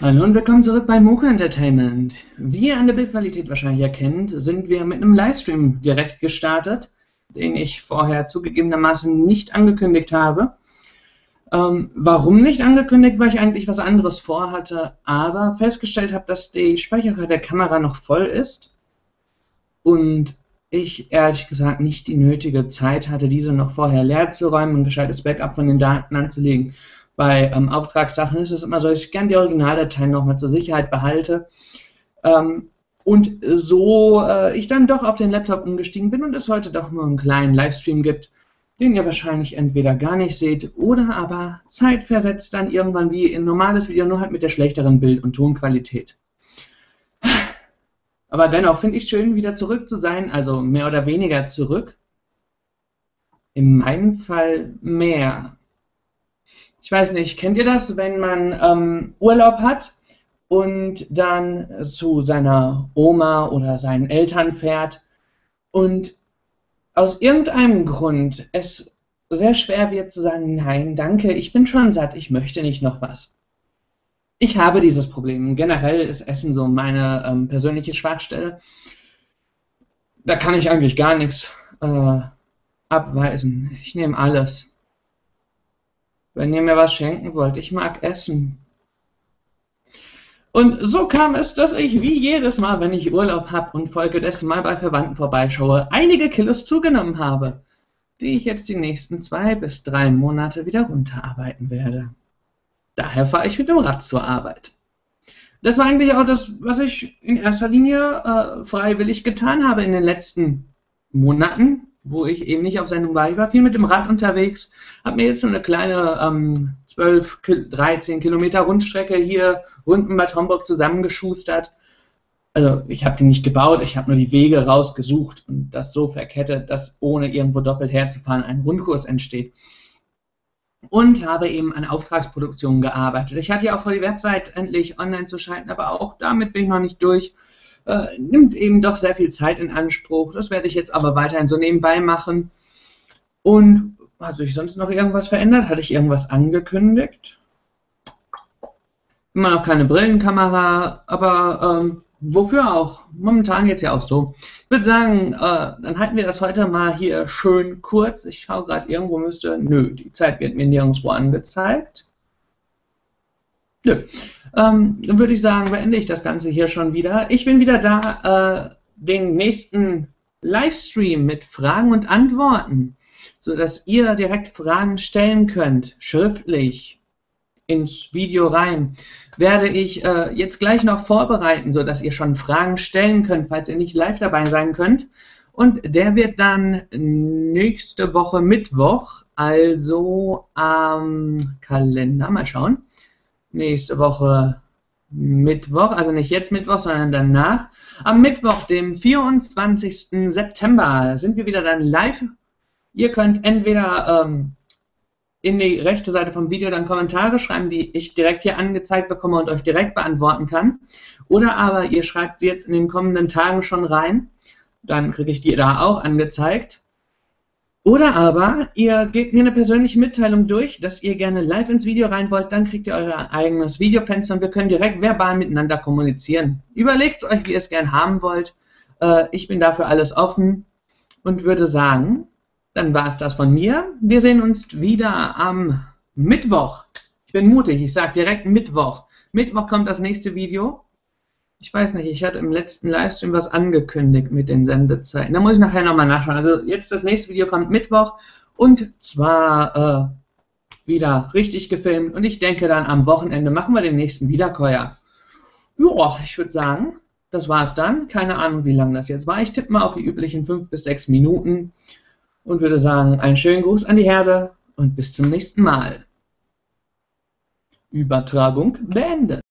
Hallo und willkommen zurück bei Mocha Entertainment. Wie ihr an der Bildqualität wahrscheinlich erkennt, sind wir mit einem Livestream direkt gestartet, den ich vorher zugegebenermaßen nicht angekündigt habe. Warum nicht angekündigt? Weil ich eigentlich was anderes vorhatte, aber festgestellt habe, dass die Speicherkarte der Kamera noch voll ist und ich ehrlich gesagt nicht die nötige Zeit hatte, diese noch vorher leer zu räumen und ein gescheites Backup von den Daten anzulegen. Bei Auftragssachen ist es immer so, dass ich gerne die Originaldateien nochmal zur Sicherheit behalte. Und so ich dann doch auf den Laptop umgestiegen bin und es heute doch nur einen kleinen Livestream gibt, den ihr wahrscheinlich entweder gar nicht seht oder aber zeitversetzt dann irgendwann wie ein normales Video, nur halt mit der schlechteren Bild- und Tonqualität. Aber dennoch finde ich es schön, wieder zurück zu sein, also mehr oder weniger zurück. In meinem Fall mehr. Ich weiß nicht, kennt ihr das, wenn man Urlaub hat und dann zu seiner Oma oder seinen Eltern fährt und aus irgendeinem Grund es sehr schwer wird zu sagen, nein, danke, ich bin schon satt, ich möchte nicht noch was. Ich habe dieses Problem. Generell ist Essen so meine persönliche Schwachstelle. Da kann ich eigentlich gar nichts abweisen. Ich nehme alles. Wenn ihr mir was schenken wollt, ich mag Essen. Und so kam es, dass ich wie jedes Mal, wenn ich Urlaub habe und folgedessen mal bei Verwandten vorbeischaue, einige Kilos zugenommen habe, die ich jetzt die nächsten 2 bis 3 Monate wieder runterarbeiten werde. Daher fahre ich mit dem Rad zur Arbeit. Das war eigentlich auch das, was ich in erster Linie freiwillig getan habe in den letzten Monaten, wo ich eben nicht auf Sendung war. Ich war viel mit dem Rad unterwegs, habe mir jetzt so eine kleine 13 Kilometer Rundstrecke hier rund um Bad Homburg zusammengeschustert. Also ich habe die nicht gebaut, ich habe nur die Wege rausgesucht und das so verkettet, dass ohne irgendwo doppelt herzufahren ein Rundkurs entsteht. Und habe eben an Auftragsproduktionen gearbeitet. Ich hatte ja auch vor, die Website endlich online zu schalten, aber auch damit bin ich noch nicht durch. Nimmt eben doch sehr viel Zeit in Anspruch. Das werde ich jetzt aber weiterhin so nebenbei machen. Und hat sich sonst noch irgendwas verändert? Hatte ich irgendwas angekündigt? Immer noch keine Brillenkamera, aber wofür auch? Momentan geht es ja auch so. Ich würde sagen, dann halten wir das heute mal hier schön kurz. Ich schaue gerade irgendwo, müsste... Nö, die Zeit wird mir nirgendwo angezeigt. Nö. Dann würde ich sagen, beende ich das Ganze hier schon wieder. Ich bin wieder da, den nächsten Livestream mit Fragen und Antworten, sodass ihr direkt Fragen stellen könnt, schriftlich ins Video rein. Werde ich jetzt gleich noch vorbereiten, sodass ihr schon Fragen stellen könnt, falls ihr nicht live dabei sein könnt. Und der wird dann nächste Woche Mittwoch, also am Kalender, mal schauen. Nächste Woche Mittwoch, also nicht jetzt Mittwoch, sondern danach. Am Mittwoch, dem 24. September, sind wir wieder dann live. Ihr könnt entweder in die rechte Seite vom Video dann Kommentare schreiben, die ich direkt hier angezeigt bekomme und euch direkt beantworten kann. Oder aber ihr schreibt sie jetzt in den kommenden Tagen schon rein, dann kriege ich die da auch angezeigt. Oder aber, ihr gebt mir eine persönliche Mitteilung durch, dass ihr gerne live ins Video rein wollt, dann kriegt ihr euer eigenes Videofenster und wir können direkt verbal miteinander kommunizieren. Überlegt euch, wie ihr es gerne haben wollt. Ich bin dafür alles offen und würde sagen, dann war es das von mir. Wir sehen uns wieder am Mittwoch. Ich bin mutig, ich sage direkt Mittwoch. Mittwoch kommt das nächste Video. Ich weiß nicht, ich hatte im letzten Livestream was angekündigt mit den Sendezeiten. Da muss ich nachher nochmal nachschauen. Also jetzt das nächste Video kommt Mittwoch und zwar wieder richtig gefilmt. Und ich denke dann am Wochenende machen wir den nächsten Wiederkäuer. Joa, ich würde sagen, das war's dann. Keine Ahnung, wie lange das jetzt war. Ich tippe mal auf die üblichen 5 bis 6 Minuten und würde sagen, einen schönen Gruß an die Herde und bis zum nächsten Mal. Übertragung beendet.